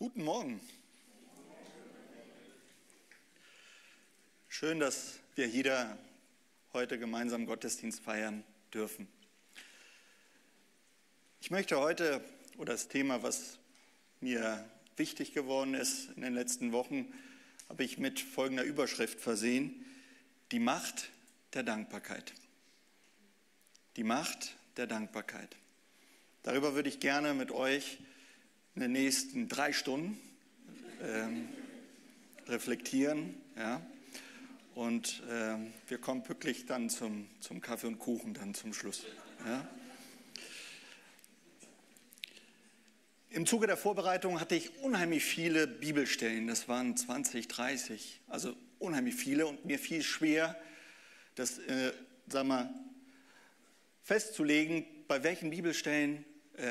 Guten Morgen. Schön, dass wir hier heute gemeinsam Gottesdienst feiern dürfen. Ich möchte heute, oder das Thema, was mir wichtig geworden ist in den letzten Wochen, habe ich mit folgender Überschrift versehen: Die Macht der Dankbarkeit. Die Macht der Dankbarkeit. Darüber würde ich gerne mit euch in den nächsten 3 Stunden reflektieren. Ja? Und wir kommen pünktlich dann zum Kaffee und Kuchen, dann zum Schluss. Ja? Im Zuge der Vorbereitung hatte ich unheimlich viele Bibelstellen. Das waren 20, 30, also unheimlich viele. Und mir fiel es schwer, das festzulegen, bei welchen Bibelstellen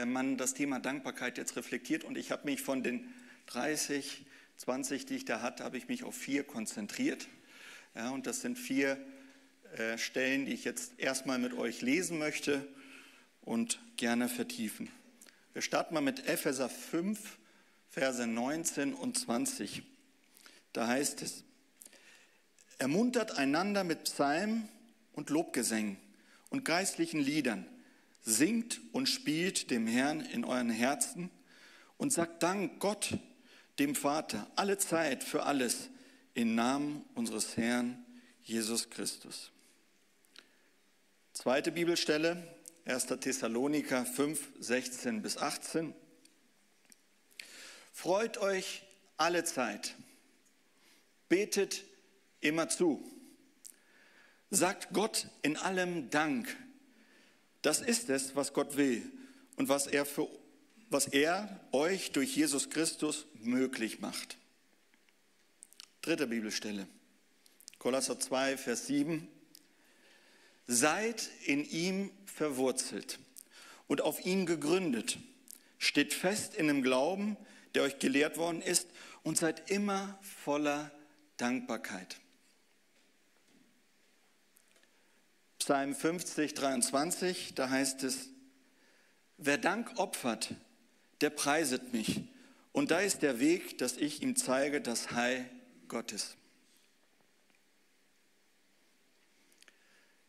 man das Thema Dankbarkeit jetzt reflektiert. Und ich habe mich von den 30, 20, die ich da hatte, habe ich mich auf 4 konzentriert. Ja, und das sind 4 Stellen, die ich jetzt erstmal mit euch lesen möchte und gerne vertiefen. Wir starten mal mit Epheser 5, Verse 19 und 20. Da heißt es: Ermuntert einander mit Psalmen und Lobgesängen und geistlichen Liedern. Singt und spielt dem Herrn in euren Herzen und sagt Dank Gott, dem Vater, alle Zeit für alles, im Namen unseres Herrn Jesus Christus. Zweite Bibelstelle, 1. Thessaloniker 5, 16 bis 18. Freut euch alle Zeit, betet immer zu, sagt Gott in allem Dank. Das ist es, was Gott will und was er euch durch Jesus Christus möglich macht. Dritte Bibelstelle, Kolosser 2, Vers 7. Seid in ihm verwurzelt und auf ihn gegründet. Steht fest in dem Glauben, der euch gelehrt worden ist, und seid immer voller Dankbarkeit. Psalm 50, 23, da heißt es: Wer Dank opfert, der preiset mich. Und da ist der Weg, dass ich ihm zeige das Heil Gottes.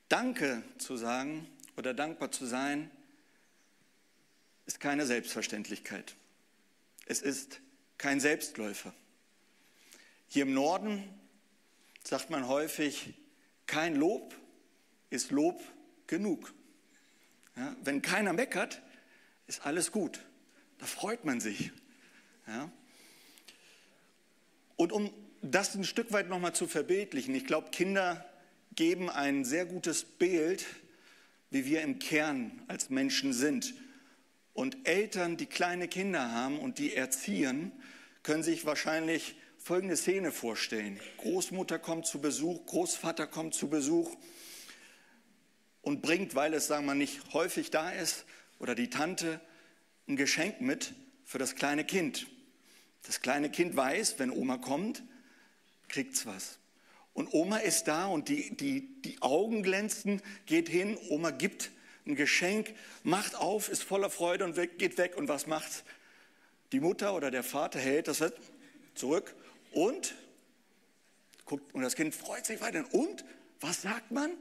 Danke zu sagen oder dankbar zu sein, ist keine Selbstverständlichkeit. Es ist kein Selbstläufer. Hier im Norden sagt man häufig, kein Lob ist Lob genug. Ja, wenn keiner meckert, ist alles gut. Da freut man sich. Ja. Und um das ein Stück weit nochmal zu verbildlichen, ich glaube, Kinder geben ein sehr gutes Bild, wie wir im Kern als Menschen sind. Und Eltern, die kleine Kinder haben und die erziehen, können sich wahrscheinlich folgende Szene vorstellen. Großmutter kommt zu Besuch, Großvater kommt zu Besuch und bringt, weil es, sagen wir mal, nicht häufig da ist, oder die Tante, ein Geschenk mit für das kleine Kind. Das kleine Kind weiß, wenn Oma kommt, kriegt's was. Und Oma ist da und die Augen glänzen, geht hin, Oma gibt ein Geschenk, macht auf, ist voller Freude und geht weg. Und was macht's? Die Mutter oder der Vater hält das zurück und guckt, und das Kind freut sich weiter. Und was sagt man?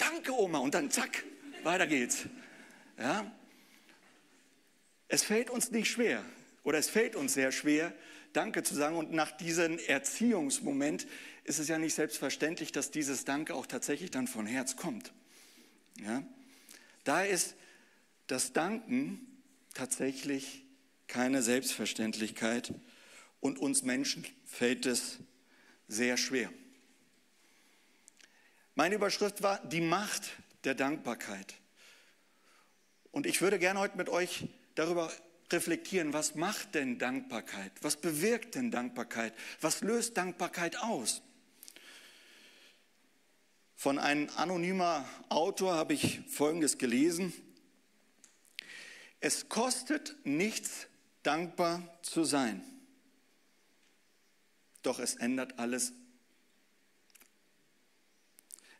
Danke, Oma. Und dann zack, weiter geht's. Ja? Es fällt uns nicht schwer, oder es fällt uns sehr schwer, Danke zu sagen. Und nach diesem Erziehungsmoment ist es ja nicht selbstverständlich, dass dieses Danke auch tatsächlich dann von Herz kommt. Ja? Da ist das Danken tatsächlich keine Selbstverständlichkeit und uns Menschen fällt es sehr schwer. Meine Überschrift war die Macht der Dankbarkeit. Und ich würde gerne heute mit euch darüber reflektieren, was macht denn Dankbarkeit? Was bewirkt denn Dankbarkeit? Was löst Dankbarkeit aus? Von einem anonymen Autor habe ich Folgendes gelesen: Es kostet nichts, dankbar zu sein. Doch es ändert alles.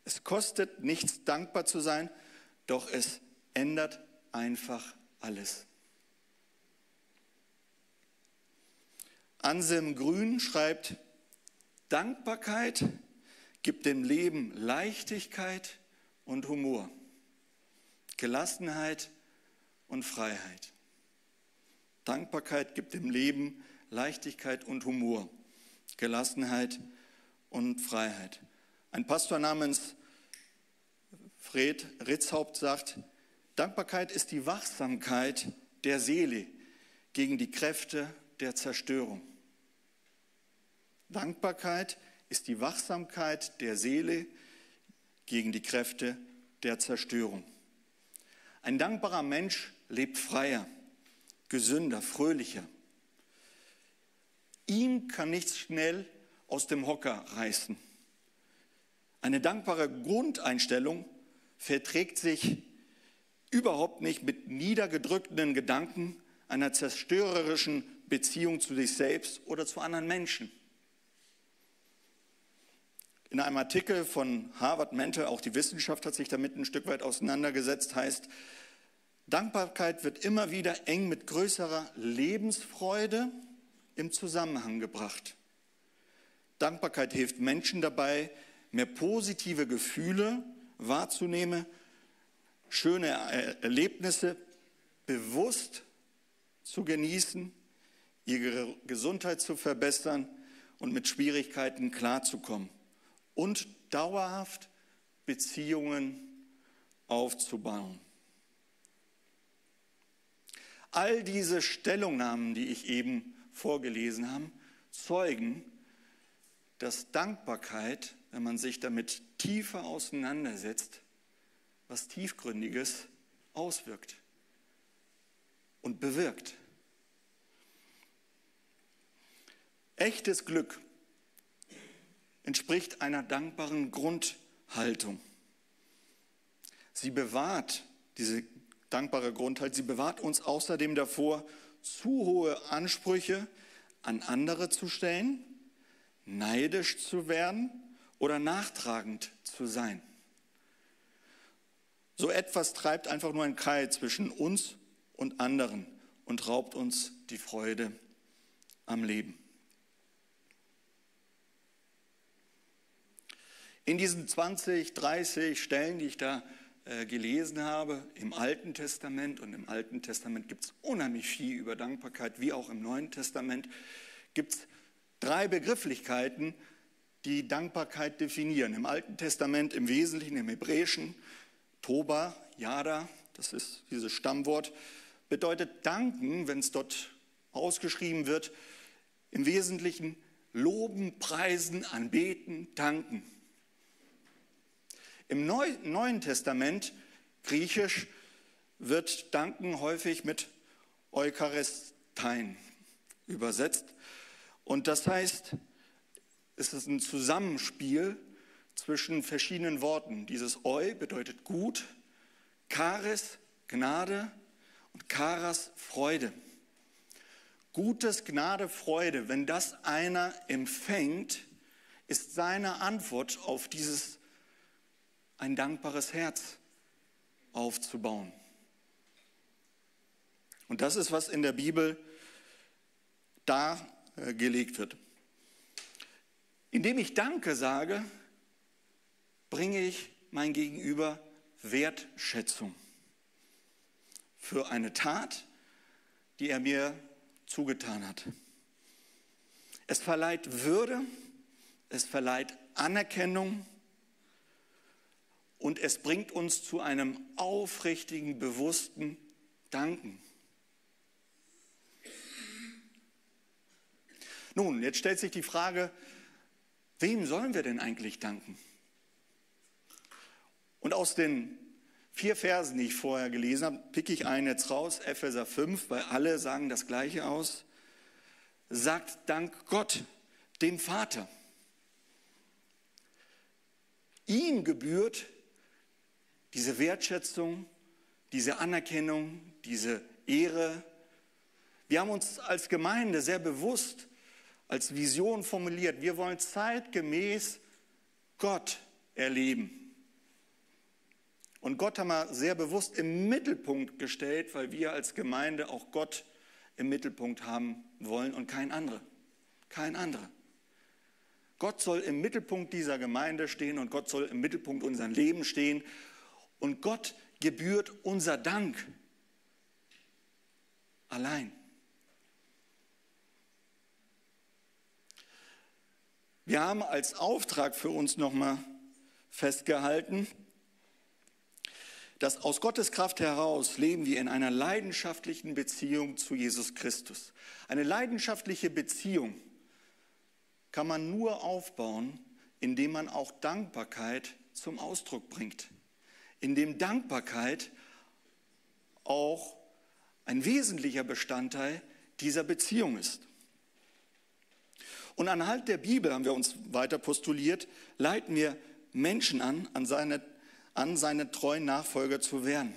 Es kostet nichts, dankbar zu sein, doch es ändert einfach alles. Anselm Grün schreibt, Dankbarkeit gibt dem Leben Leichtigkeit und Humor, Gelassenheit und Freiheit. Dankbarkeit gibt dem Leben Leichtigkeit und Humor, Gelassenheit und Freiheit. Ein Pastor namens Fred Ritzhaupt sagt, Dankbarkeit ist die Wachsamkeit der Seele gegen die Kräfte der Zerstörung. Dankbarkeit ist die Wachsamkeit der Seele gegen die Kräfte der Zerstörung. Ein dankbarer Mensch lebt freier, gesünder, fröhlicher. Ihm kann nichts schnell aus dem Hocker reißen. Eine dankbare Grundeinstellung verträgt sich überhaupt nicht mit niedergedrückten Gedanken einer zerstörerischen Beziehung zu sich selbst oder zu anderen Menschen. In einem Artikel von Harvard Mental, auch die Wissenschaft hat sich damit ein Stück weit auseinandergesetzt, heißt, Dankbarkeit wird immer wieder eng mit größerer Lebensfreude im Zusammenhang gebracht. Dankbarkeit hilft Menschen dabei, mehr positive Gefühle wahrzunehmen, schöne Erlebnisse bewusst zu genießen, ihre Gesundheit zu verbessern und mit Schwierigkeiten klarzukommen und dauerhaft Beziehungen aufzubauen. All diese Stellungnahmen, die ich eben vorgelesen habe, zeugen, dass Dankbarkeit, wenn man sich damit tiefer auseinandersetzt, was Tiefgründiges auswirkt und bewirkt. Echtes Glück entspricht einer dankbaren Grundhaltung. Sie bewahrt, diese dankbare Grundhaltung, sie bewahrt uns außerdem davor, zu hohe Ansprüche an andere zu stellen, neidisch zu werden oder nachtragend zu sein. So etwas treibt einfach nur einen Keil zwischen uns und anderen und raubt uns die Freude am Leben. In diesen 20, 30 Stellen, die ich da gelesen habe, im Alten Testament, und im Alten Testament gibt es unheimlich viel über Dankbarkeit, wie auch im Neuen Testament, gibt es 3 Begrifflichkeiten, die Dankbarkeit definieren. Im Alten Testament im Wesentlichen, im Hebräischen, Toba, Yada, das ist dieses Stammwort, bedeutet danken, wenn es dort ausgeschrieben wird, im Wesentlichen loben, preisen, anbeten, danken. Im Neuen Testament, griechisch, wird danken häufig mit Eucharistein übersetzt. Und das heißt, es ist ein Zusammenspiel zwischen verschiedenen Worten. Dieses Eu bedeutet gut, Charis Gnade und Charas Freude. Gutes Gnade, Freude, wenn das einer empfängt, ist seine Antwort auf dieses ein dankbares Herz aufzubauen. Und das ist, was in der Bibel da gelegt wird. Indem ich Danke sage, bringe ich mein Gegenüber Wertschätzung für eine Tat, die er mir zugetan hat. Es verleiht Würde, es verleiht Anerkennung und es bringt uns zu einem aufrichtigen, bewussten Danken. Nun, jetzt stellt sich die Frage, wem sollen wir denn eigentlich danken? Und aus den 4 Versen, die ich vorher gelesen habe, picke ich einen jetzt raus, Epheser 5, weil alle sagen das Gleiche aus. Sagt Dank Gott, dem Vater. Ihm gebührt diese Wertschätzung, diese Anerkennung, diese Ehre. Wir haben uns als Gemeinde sehr bewusst als Vision formuliert. Wir wollen zeitgemäß Gott erleben. Und Gott haben wir sehr bewusst im Mittelpunkt gestellt, weil wir als Gemeinde auch Gott im Mittelpunkt haben wollen und kein anderer. kein anderer. Gott soll im Mittelpunkt dieser Gemeinde stehen und Gott soll im Mittelpunkt unseres Lebens stehen. Und Gott gebührt unser Dank allein. Wir haben als Auftrag für uns nochmal festgehalten, dass aus Gottes Kraft heraus leben wir in einer leidenschaftlichen Beziehung zu Jesus Christus. Eine leidenschaftliche Beziehung kann man nur aufbauen, indem man auch Dankbarkeit zum Ausdruck bringt. Indem Dankbarkeit auch ein wesentlicher Bestandteil dieser Beziehung ist. Und anhand der Bibel, haben wir uns weiter postuliert, leiten wir Menschen an seine treuen Nachfolger zu werden.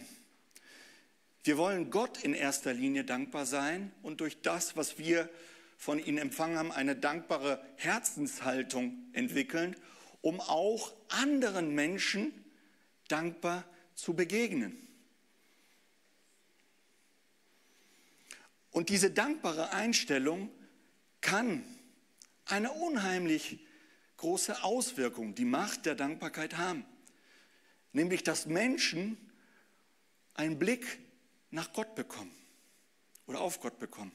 Wir wollen Gott in erster Linie dankbar sein und durch das, was wir von ihm empfangen haben, eine dankbare Herzenshaltung entwickeln, um auch anderen Menschen dankbar zu begegnen. Und diese dankbare Einstellung kann eine unheimlich große Auswirkung, die Macht der Dankbarkeit haben. Nämlich, dass Menschen einen Blick nach Gott bekommen oder auf Gott bekommen.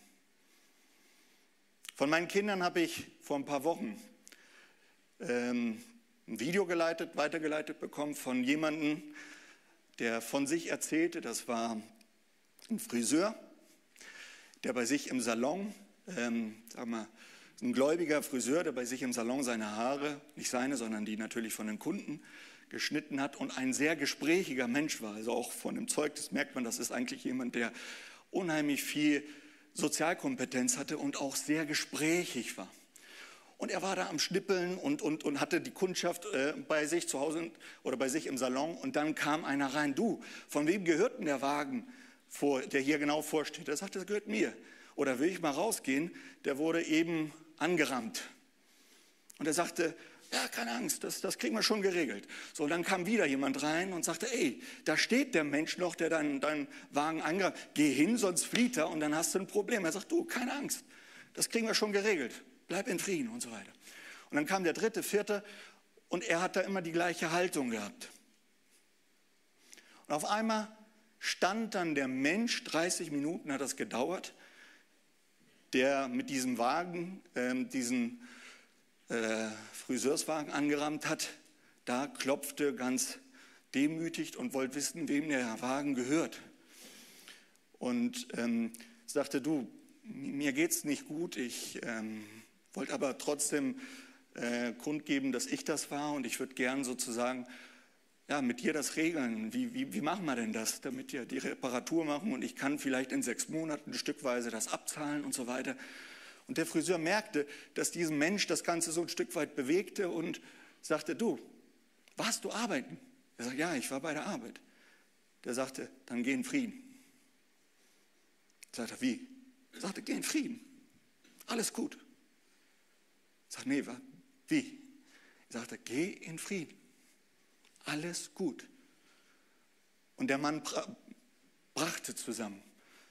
Von meinen Kindern habe ich vor ein paar Wochen ein Video weitergeleitet bekommen von jemandem, der von sich erzählte, das war ein Friseur, der bei sich im Salon, ein gläubiger Friseur, der bei sich im Salon seine Haare, nicht seine, sondern die natürlich von den Kunden, geschnitten hat und ein sehr gesprächiger Mensch war. Also auch von dem Zeugnis merkt man, das ist eigentlich jemand, der unheimlich viel Sozialkompetenz hatte und auch sehr gesprächig war. Und er war da am Schnippeln und hatte die Kundschaft bei sich zu Hause oder bei sich im Salon. Und dann kam einer rein, du, von wem gehört denn der Wagen, der hier genau vorsteht? Er sagte, das gehört mir. Oder will ich mal rausgehen? Der wurde eben angerammt. Und er sagte, ja, keine Angst, das kriegen wir schon geregelt. So, und dann kam wieder jemand rein und sagte, ey, da steht der Mensch noch, der deinen Wagen angerammt. Geh hin, sonst flieht er und dann hast du ein Problem. Er sagt, du, keine Angst, das kriegen wir schon geregelt. Bleib in Frieden und so weiter. Und dann kam der dritte, vierte und er hat da immer die gleiche Haltung gehabt. Und auf einmal stand dann der Mensch, 30 Minuten hat das gedauert, der mit diesem Wagen, diesen Friseurswagen angerammt hat, da klopfte ganz demütigt und wollte wissen, wem der Wagen gehört. Und sagte, du, mir geht es nicht gut, ich wollte aber trotzdem kundgeben, dass ich das war und ich würde gern sozusagen ja, mit dir das regeln. Wie machen wir denn das, damit wir die Reparatur machen und ich kann vielleicht in 6 Monaten stückweise das abzahlen und so weiter. Und der Friseur merkte, dass diesem Mensch das Ganze so ein Stück weit bewegte und sagte, du, warst du arbeiten? Er sagte, ja, ich war bei der Arbeit. Der sagte, dann geh in Frieden. Sagte, wie? Er sagte, geh in Frieden. Alles gut. Sagte, nee, wie? Er sagte, geh in Frieden. Alles gut. Und der Mann brachte zusammen,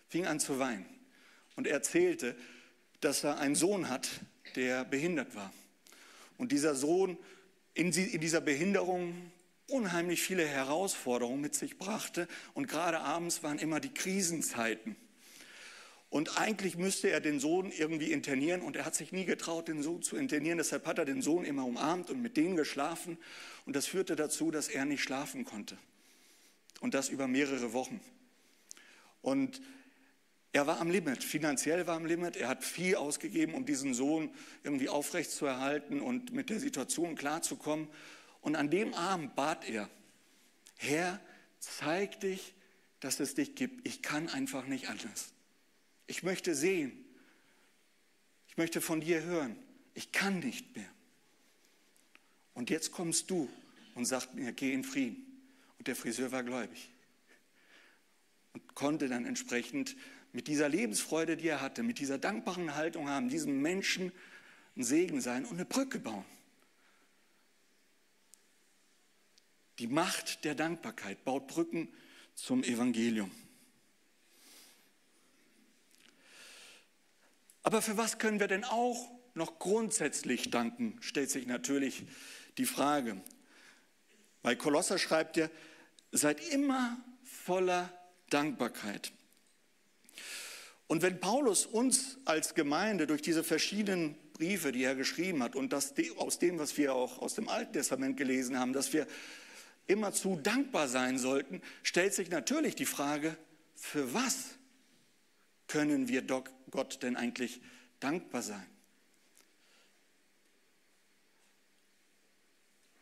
fing an zu weinen und erzählte, dass er einen Sohn hat, der behindert war. Und dieser Sohn in dieser Behinderung unheimlich viele Herausforderungen mit sich brachte. Und gerade abends waren immer die Krisenzeiten. Und eigentlich müsste er den Sohn irgendwie internieren. Und er hat sich nie getraut, den Sohn zu internieren. Deshalb hat er den Sohn immer umarmt und mit denen geschlafen. Und das führte dazu, dass er nicht schlafen konnte. Und das über mehrere Wochen. Und er war am Limit, finanziell war am Limit, er hat viel ausgegeben, um diesen Sohn irgendwie aufrechtzuerhalten und mit der Situation klarzukommen. Und an dem Abend bat er, Herr, zeig dich, dass es dich gibt. Ich kann einfach nicht anders. Ich möchte sehen. Ich möchte von dir hören. Ich kann nicht mehr. Und jetzt kommst du und sagst mir, geh in Frieden. Und der Friseur war gläubig und konnte dann entsprechend mit dieser Lebensfreude, die er hatte, mit dieser dankbaren Haltung haben, diesem Menschen ein Segen sein und eine Brücke bauen. Die Macht der Dankbarkeit baut Brücken zum Evangelium. Aber für was können wir denn auch noch grundsätzlich danken, stellt sich natürlich die Frage. Bei Kolosser schreibt er, seid immer voller Dankbarkeit. Und wenn Paulus uns als Gemeinde durch diese verschiedenen Briefe, die er geschrieben hat, und das aus dem, was wir auch aus dem Alten Testament gelesen haben, dass wir immerzu dankbar sein sollten, stellt sich natürlich die Frage, für was können wir Gott denn eigentlich dankbar sein?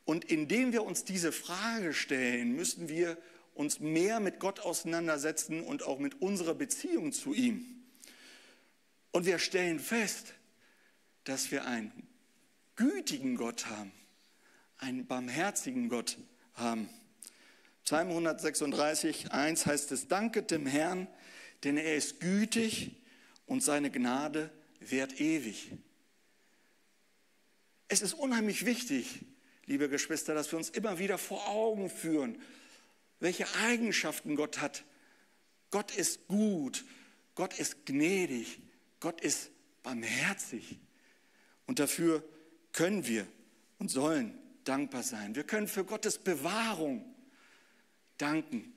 Und indem wir uns diese Frage stellen, müssen wir uns mehr mit Gott auseinandersetzen und auch mit unserer Beziehung zu ihm. Und wir stellen fest, dass wir einen gütigen Gott haben, einen barmherzigen Gott haben. Psalm 136, 1 heißt es, danket dem Herrn, denn er ist gütig und seine Gnade währt ewig. Es ist unheimlich wichtig, liebe Geschwister, dass wir uns immer wieder vor Augen führen, welche Eigenschaften Gott hat. Gott ist gut, Gott ist gnädig, Gott ist barmherzig. Und dafür können wir und sollen dankbar sein. Wir können für Gottes Bewahrung danken.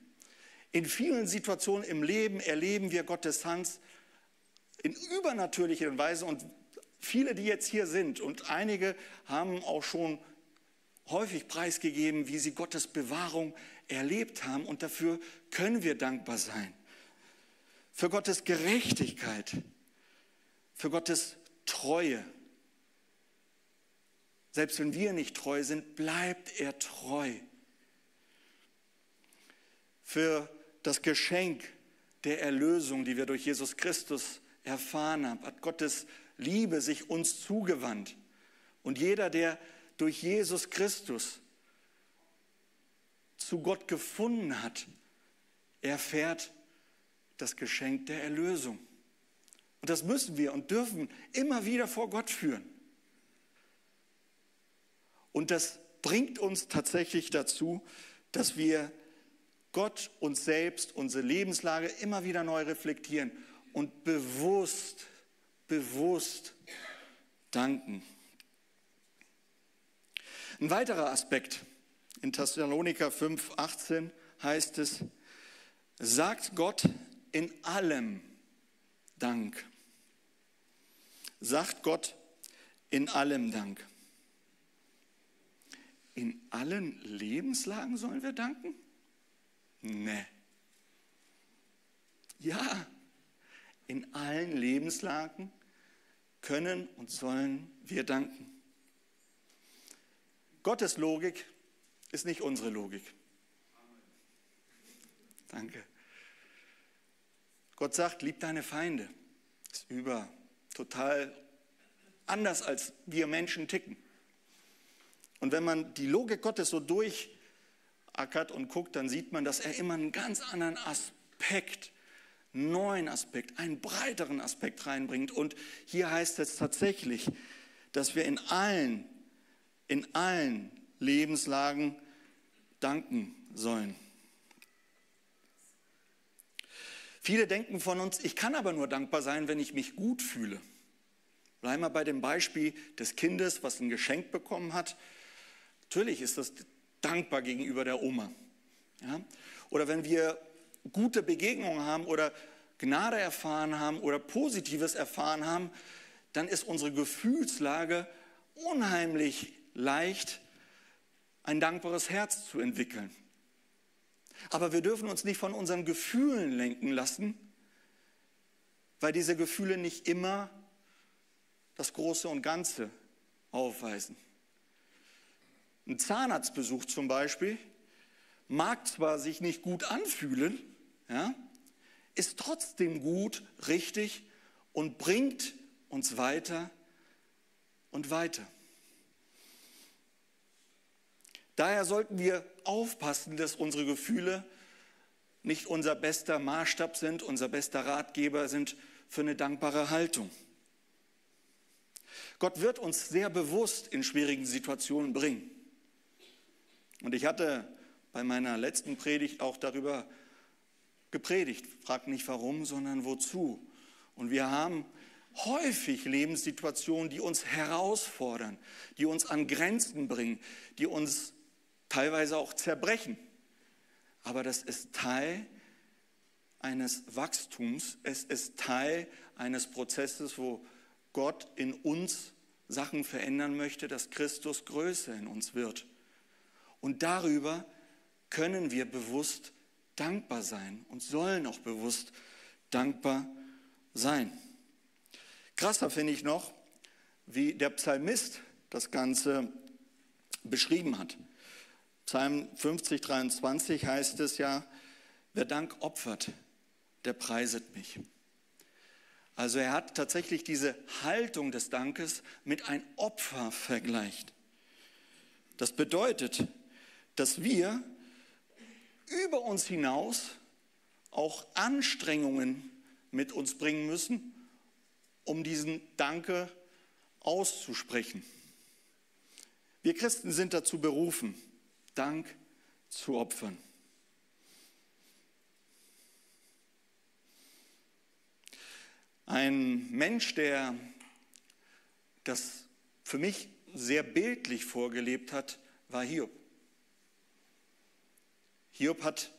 In vielen Situationen im Leben erleben wir Gottes Hand in übernatürlicher Weise. Und viele, die jetzt hier sind, und einige haben auch schon häufig preisgegeben, wie sie Gottes Bewahrung erlebt haben, und dafür können wir dankbar sein. Für Gottes Gerechtigkeit, für Gottes Treue. Selbst wenn wir nicht treu sind, bleibt er treu. Für das Geschenk der Erlösung, die wir durch Jesus Christus erfahren haben, hat Gottes Liebe sich uns zugewandt. Und jeder, der durch Jesus Christus zu Gott gefunden hat, erfährt das Geschenk der Erlösung. Und das müssen wir und dürfen immer wieder vor Gott führen. Und das bringt uns tatsächlich dazu, dass wir Gott, uns selbst, unsere Lebenslage immer wieder neu reflektieren und bewusst danken. Ein weiterer Aspekt, in Thessaloniker 5,18 heißt es, sagt Gott in allem Dank. Sagt Gott in allem Dank. In allen Lebenslagen sollen wir danken? Nee. Ja, in allen Lebenslagen können und sollen wir danken. Gottes Logik ist nicht unsere Logik. Danke. Gott sagt, lieb deine Feinde. Ist total anders, als wir Menschen ticken. Und wenn man die Logik Gottes so durchackert und guckt, dann sieht man, dass er immer einen ganz anderen Aspekt, neuen Aspekt, einen breiteren Aspekt reinbringt. Und hier heißt es tatsächlich, dass wir in allen Lebenslagen danken sollen. Viele denken von uns, ich kann aber nur dankbar sein, wenn ich mich gut fühle. Bleiben wir bei dem Beispiel des Kindes, was ein Geschenk bekommen hat. Natürlich ist das dankbar gegenüber der Oma. Ja? Oder wenn wir gute Begegnungen haben oder Gnade erfahren haben oder Positives erfahren haben, dann ist unsere Gefühlslage unheimlich leicht, ein dankbares Herz zu entwickeln. Aber wir dürfen uns nicht von unseren Gefühlen lenken lassen, weil diese Gefühle nicht immer das Große und Ganze aufweisen. Ein Zahnarztbesuch zum Beispiel mag zwar sich nicht gut anfühlen, ja, ist trotzdem gut, richtig und bringt uns weiter und weiter. Daher sollten wir aufpassen, dass unsere Gefühle nicht unser bester Maßstab sind, unser bester Ratgeber sind für eine dankbare Haltung. Gott wird uns sehr bewusst in schwierigen Situationen bringen. Und ich hatte bei meiner letzten Predigt auch darüber gepredigt. Frag nicht warum, sondern wozu. Und wir haben häufig Lebenssituationen, die uns herausfordern, die uns an Grenzen bringen, die uns teilweise auch zerbrechen. Aber das ist Teil eines Wachstums, es ist Teil eines Prozesses, wo Gott in uns Sachen verändern möchte, dass Christus größer in uns wird. Und darüber können wir bewusst dankbar sein und sollen auch bewusst dankbar sein. Krasser finde ich noch, wie der Psalmist das Ganze beschrieben hat. Psalm 50, 23 heißt es ja, wer Dank opfert, der preiset mich. Also er hat tatsächlich diese Haltung des Dankes mit einem Opfer vergleicht. Das bedeutet, dass wir über uns hinaus auch Anstrengungen mit uns bringen müssen, um diesen Danke auszusprechen. Wir Christen sind dazu berufen, Dank zu opfern. Ein Mensch, der das für mich sehr bildlich vorgelebt hat, war Hiob. Hiob hat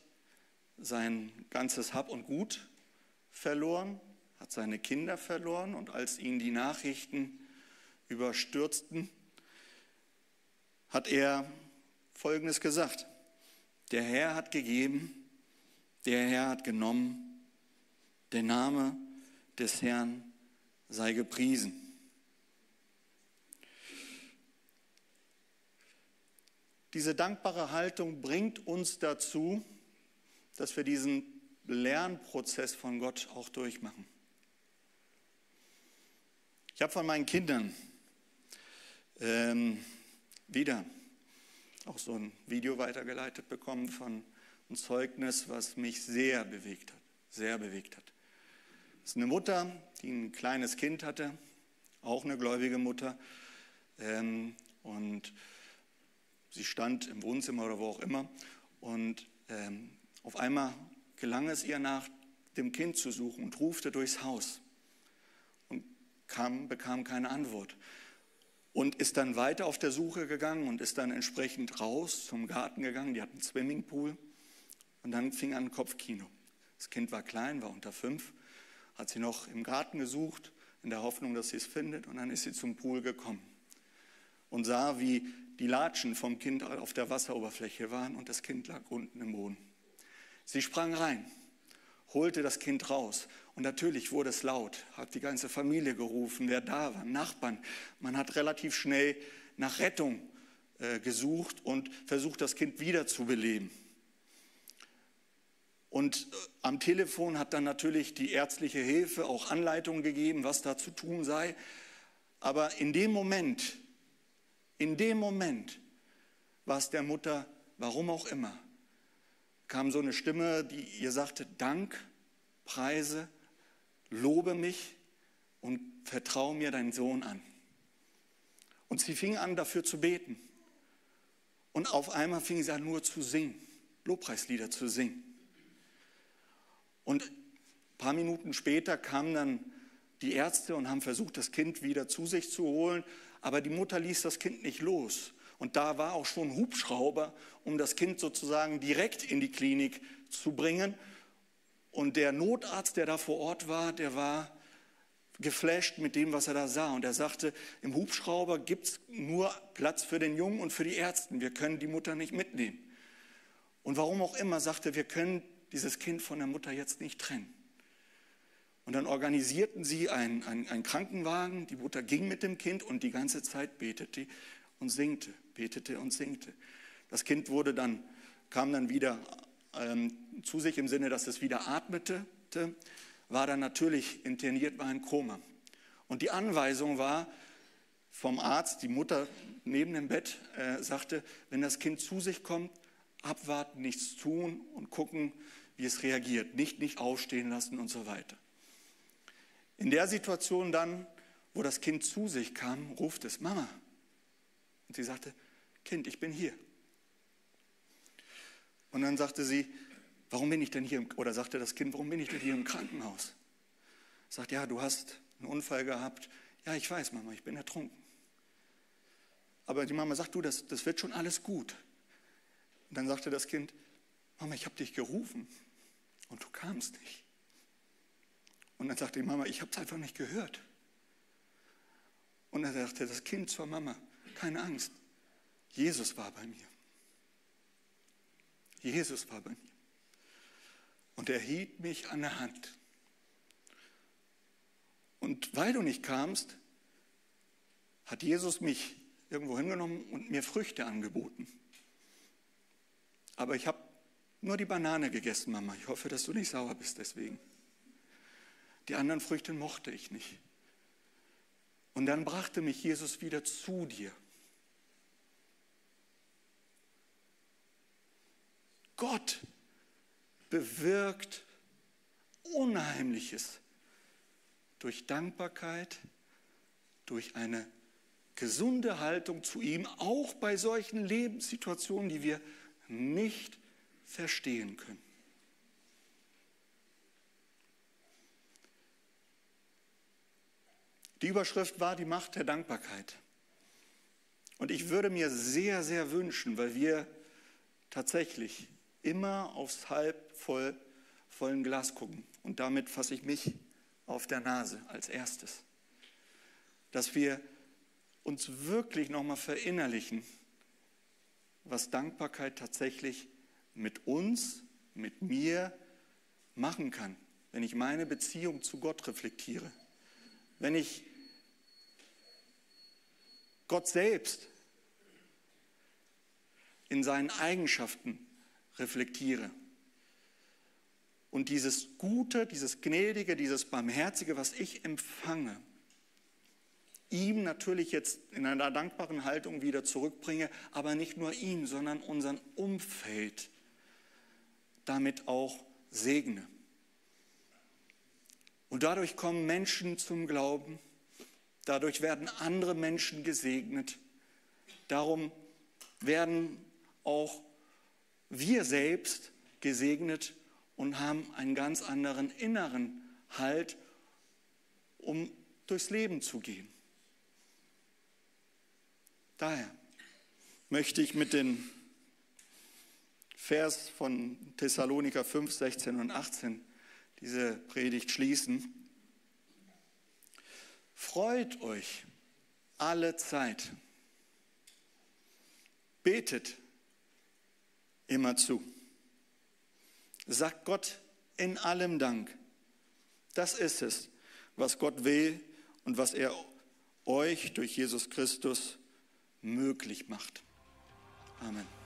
sein ganzes Hab und Gut verloren, hat seine Kinder verloren, und als ihn die Nachrichten überstürzten, hat er Folgendes gesagt: Der Herr hat gegeben, der Herr hat genommen, der Name des Herrn sei gepriesen. Diese dankbare Haltung bringt uns dazu, dass wir diesen Lernprozess von Gott auch durchmachen. Ich habe von meinen Kindern wieder auch so ein Video weitergeleitet bekommen von einem Zeugnis, was mich sehr bewegt hat, sehr bewegt hat. Das ist eine Mutter, die ein kleines Kind hatte, auch eine gläubige Mutter, und sie stand im Wohnzimmer oder wo auch immer, und auf einmal gelang es ihr, nach dem Kind zu suchen, und rufte durchs Haus und bekam keine Antwort. Und ist dann weiter auf der Suche gegangen und ist dann entsprechend raus zum Garten gegangen. Die hatten einen Swimmingpool, und dann fing an Kopfkino. Das Kind war klein, war unter 5, hat sie noch im Garten gesucht, in der Hoffnung, dass sie es findet, und dann ist sie zum Pool gekommen und sah, wie die Latschen vom Kind auf der Wasseroberfläche waren, und das Kind lag unten im Boden. Sie sprang rein, holte das Kind raus, und natürlich wurde es laut, hat die ganze Familie gerufen, wer da war, Nachbarn. Man hat relativ schnell nach Rettung gesucht und versucht, das Kind wiederzubeleben. Und am Telefon hat dann natürlich die ärztliche Hilfe auch Anleitungen gegeben, was da zu tun sei. Aber in dem Moment war es der Mutter, warum auch immer, kam so eine Stimme, die ihr sagte: Dank, preise, lobe mich und vertraue mir deinen Sohn an. Und sie fing an, dafür zu beten. Und auf einmal fing sie an, nur zu singen, Lobpreislieder zu singen. Und ein paar Minuten später kamen dann die Ärzte und haben versucht, das Kind wieder zu sich zu holen. Aber die Mutter ließ das Kind nicht los. Und da war auch schon ein Hubschrauber, um das Kind sozusagen direkt in die Klinik zu bringen. Und der Notarzt, der da vor Ort war, der war geflasht mit dem, was er da sah. Und er sagte, im Hubschrauber gibt es nur Platz für den Jungen und für die Ärzte. Wir können die Mutter nicht mitnehmen. Und warum auch immer, sagte, wir können dieses Kind von der Mutter jetzt nicht trennen. Und dann organisierten sie einen Krankenwagen, die Mutter ging mit dem Kind, und die ganze Zeit betete und singte, betete und singte. Das Kind kam dann wieder zu sich, im Sinne, dass es wieder atmete, war dann natürlich interniert, war in Koma. Und die Anweisung war vom Arzt, die Mutter neben dem Bett sagte, wenn das Kind zu sich kommt, abwarten, nichts tun und gucken, wie es reagiert, nicht aufstehen lassen und so weiter. In der Situation dann, wo das Kind zu sich kam, ruft es: Mama. Und sie sagte: Kind, ich bin hier. Und dann sagte sie: Warum bin ich denn hier? Oder sagte das Kind: Warum bin ich denn hier im Krankenhaus? Sagt: Ja, du hast einen Unfall gehabt. Ja, ich weiß, Mama, ich bin ertrunken. Aber die Mama sagt, du, das wird schon alles gut. Und dann sagte das Kind, Mama, ich habe dich gerufen und du kamst nicht. Und dann sagte die Mama, ich habe es einfach nicht gehört. Und dann sagte das Kind zur Mama, keine Angst, Jesus war bei mir. Jesus war bei mir. Und er hielt mich an der Hand. Und weil du nicht kamst, hat Jesus mich irgendwo hingenommen und mir Früchte angeboten. Aber ich habe nur die Banane gegessen, Mama. Ich hoffe, dass du nicht sauer bist deswegen. Die anderen Früchte mochte ich nicht. Und dann brachte mich Jesus wieder zu dir. Gott bewirkt Unheimliches durch Dankbarkeit, durch eine gesunde Haltung zu ihm, auch bei solchen Lebenssituationen, die wir nicht verstehen können. Die Überschrift war die Macht der Dankbarkeit. Und ich würde mir sehr, sehr wünschen, weil wir tatsächlich immer aufs halb vollen Glas gucken. Und damit fasse ich mich auf der Nase als erstes. Dass wir uns wirklich nochmal verinnerlichen, was Dankbarkeit tatsächlich mit uns, mit mir machen kann, wenn ich meine Beziehung zu Gott reflektiere. Wenn ich Gott selbst in seinen Eigenschaften reflektiere und dieses Gute, dieses Gnädige, dieses Barmherzige, was ich empfange, ihm natürlich jetzt in einer dankbaren Haltung wieder zurückbringe, aber nicht nur ihm, sondern unseren Umfeld damit auch segne. Und dadurch kommen Menschen zum Glauben, dadurch werden andere Menschen gesegnet, darum werden auch wir selbst gesegnet und haben einen ganz anderen inneren Halt, um durchs Leben zu gehen. Daher möchte ich mit dem Vers von Thessaloniker 5, 16 und 18 diese Predigt schließen. Freut euch alle Zeit. Betet immer zu. Sagt Gott in allem Dank. Das ist es, was Gott will und was er euch durch Jesus Christus möglich macht. Amen.